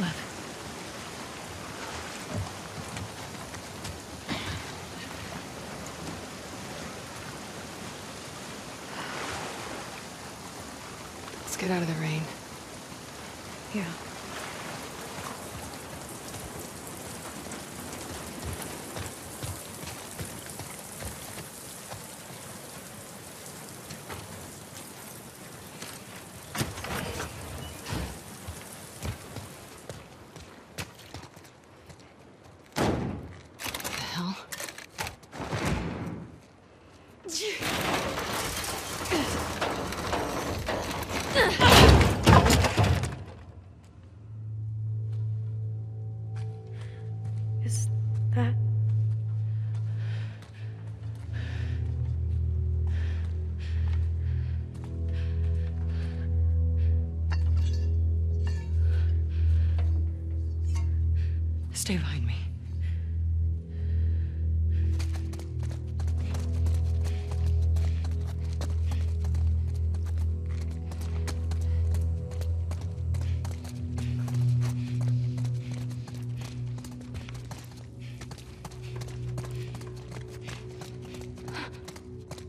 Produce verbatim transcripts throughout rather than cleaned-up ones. Look. Let's get out of the rain. Yeah. Stay behind me.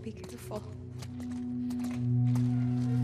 Be careful. Abby.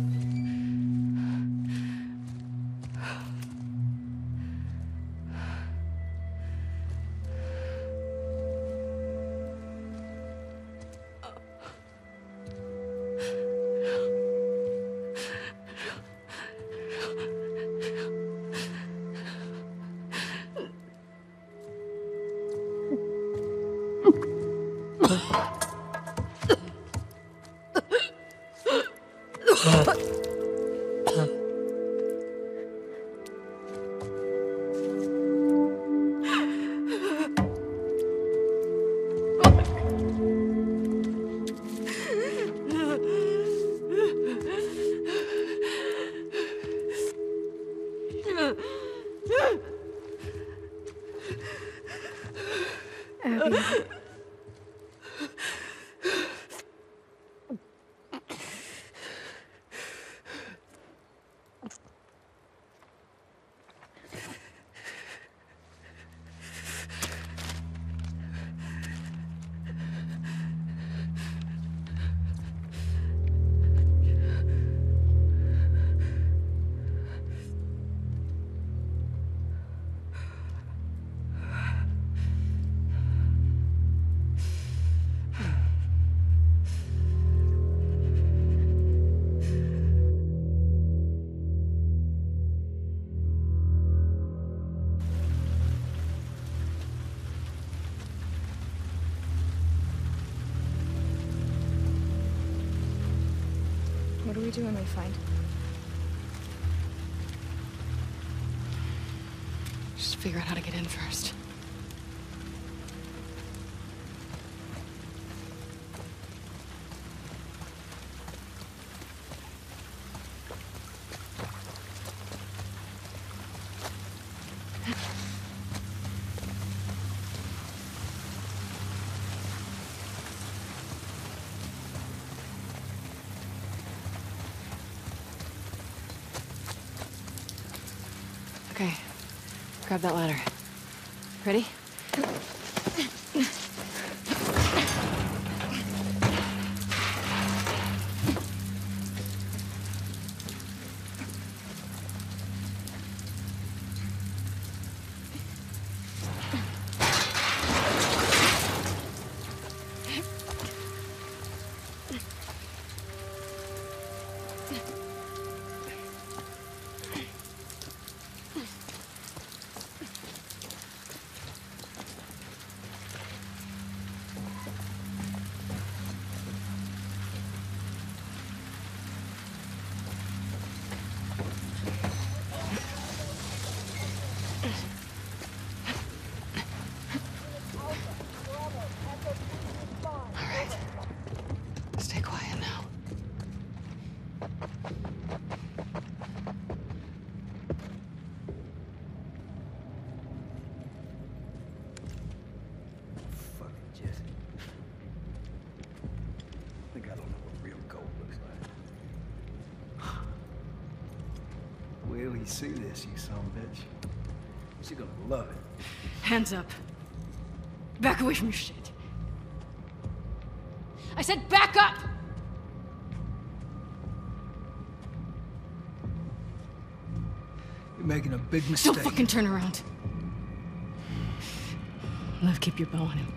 What do we do when we find him? Just figure out how to get in first. Okay, grab that ladder. Ready? See this, you son of a bitch. She's gonna love it. Hands up. Back away from your shit. I said back up! You're making a big mistake. Don't fucking turn around. Liv, keep your bow on him.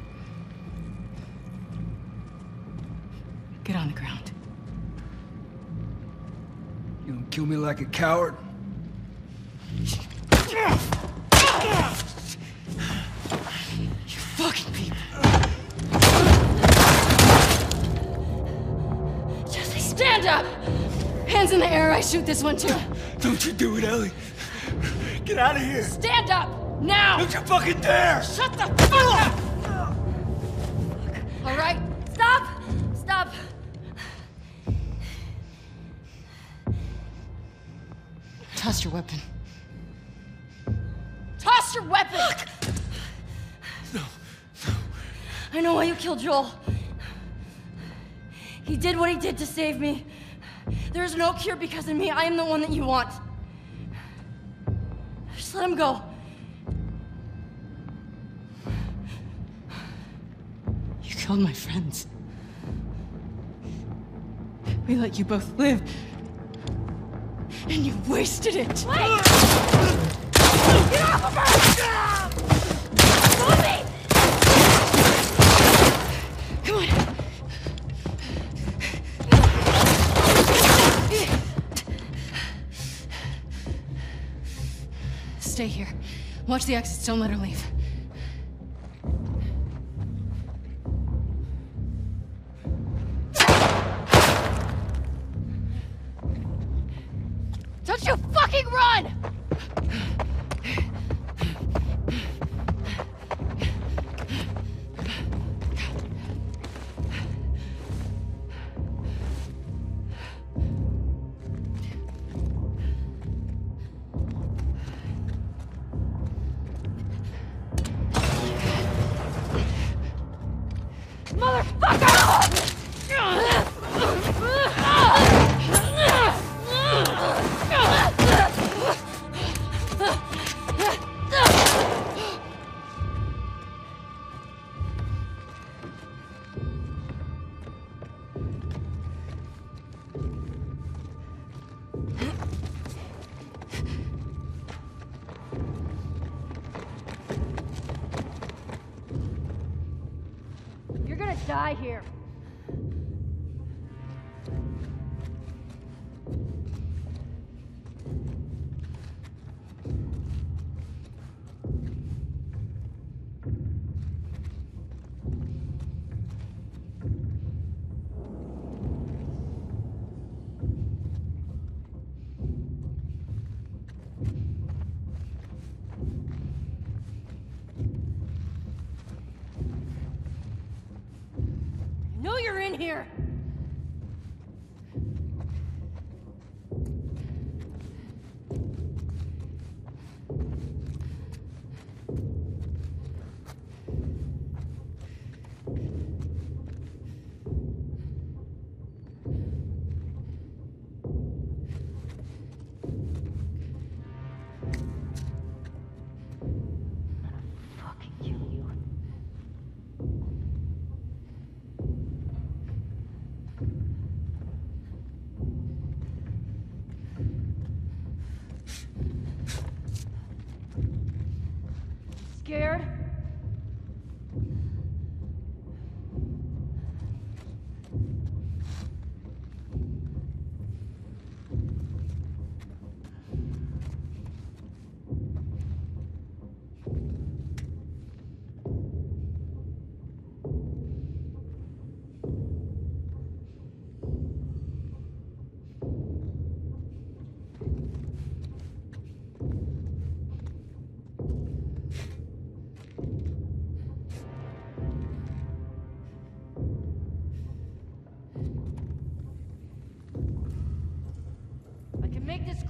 Get on the ground. You gonna kill me like a coward? You fucking people. Jesse, stand up! Hands in the air, I shoot this one too. Don't you do it, Ellie. Get out of here. Stand up! Now! Don't you fucking dare! Shut the fuck up! Fuck. All right? Stop! Stop! Toss your weapon. Toss your weapon! Fuck. No. No. I know why you killed Joel. He did what he did to save me. There is no cure because of me. I am the one that you want. Just let him go. All my friends. We let you both live, and you wasted it. Wait! Get off of her! Get off! Move me! Come on. Stay here. Watch the exits. Don't let her leave. Die here. Here. Scared?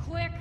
Quick!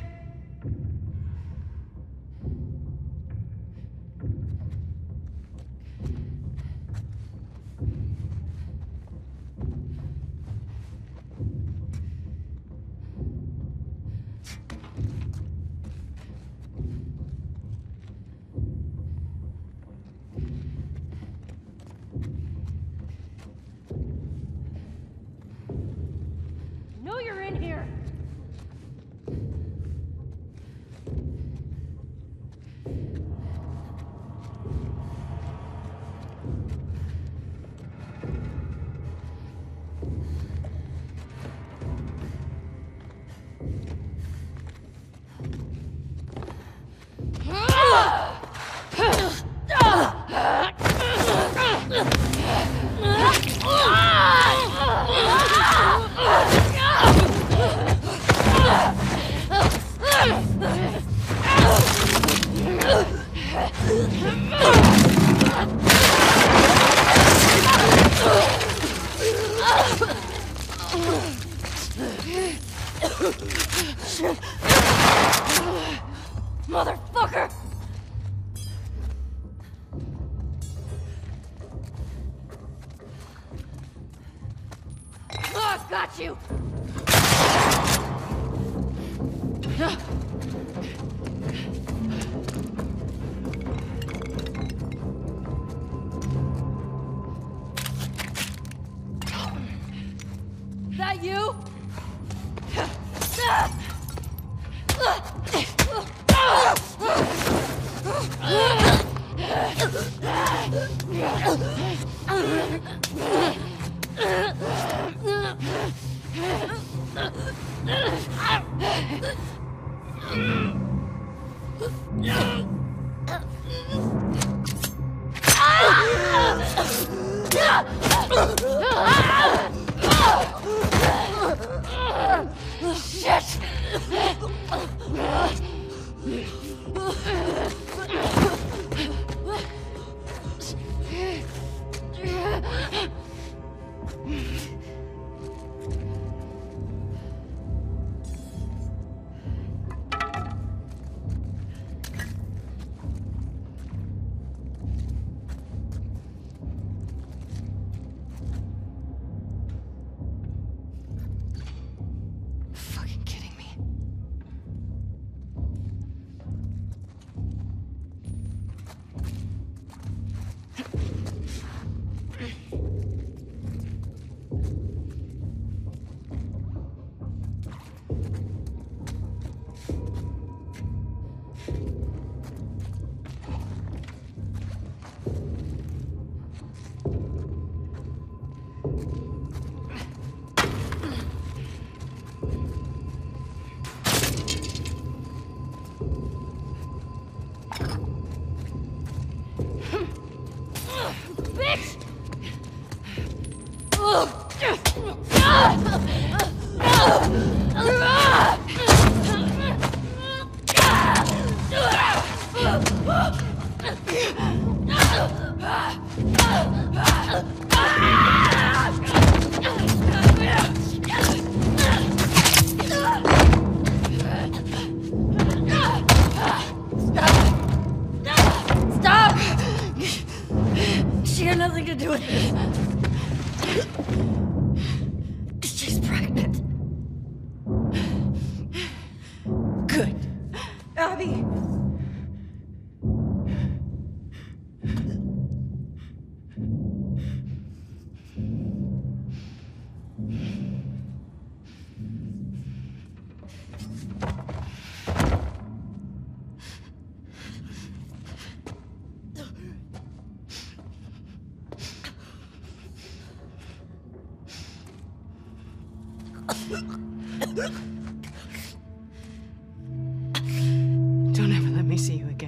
Motherfucker! Oh, I've got you! That you? Abby! Don't ever let me see you again.